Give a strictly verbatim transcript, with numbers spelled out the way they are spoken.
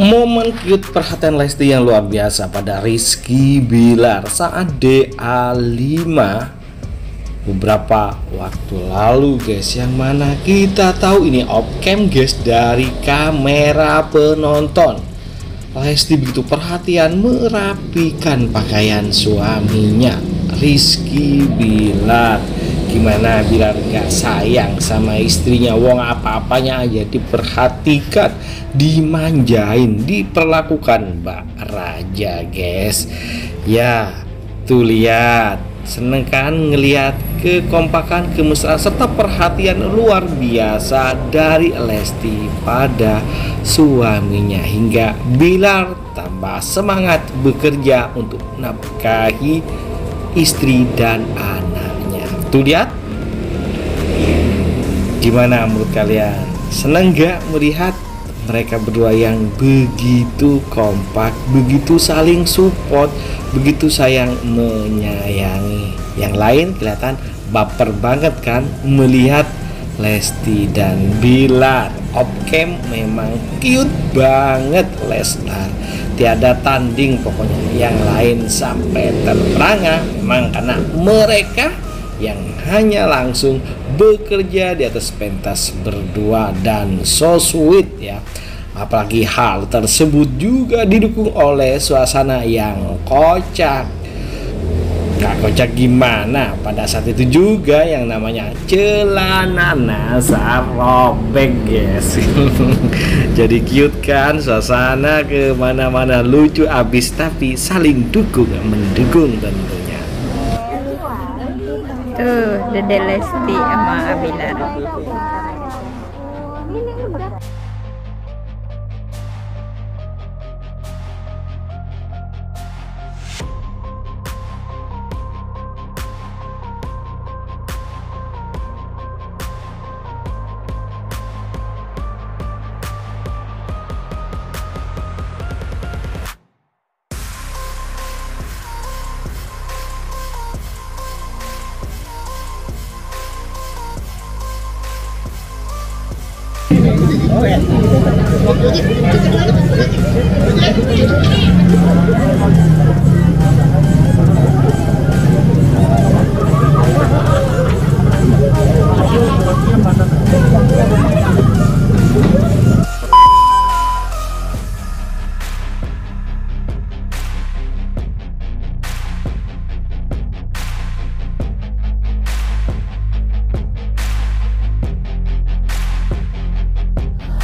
Momen cute perhatian Lesti yang luar biasa pada Rizky Billar saat D A lima beberapa waktu lalu, guys, yang mana kita tahu ini off cam, guys, dari kamera penonton. Lesti begitu perhatian merapikan pakaian suaminya Rizky Billar. Gimana Billar nggak sayang sama istrinya? Wong apa-apanya aja diperhatikan, dimanjain, diperlakukan Mbak Raja, guys. Ya, tuh lihat, seneng kan ngelihat kekompakan, kemesraan serta perhatian luar biasa dari Lesti pada suaminya hingga Billar tambah semangat bekerja untuk nafkahi istri dan anak. Tuh lihat, gimana menurut kalian? Seneng gak melihat mereka berdua yang begitu kompak, begitu saling support, begitu sayang menyayangi? Yang lain kelihatan baper banget kan melihat Lesti dan Billar. Off-cam memang cute banget Leslar, tiada tanding pokoknya. Yang lain sampai terperangah memang karena mereka yang hanya langsung bekerja di atas pentas berdua dan so sweet ya. Apalagi hal tersebut juga didukung oleh suasana yang kocak. Gak kocak gimana, pada saat itu juga yang namanya celana Nasar robek, guys. Jadi cute kan, suasana kemana-mana lucu abis, tapi saling dukung mendukung tentunya. Tuh, Dede Lesti sama Billar.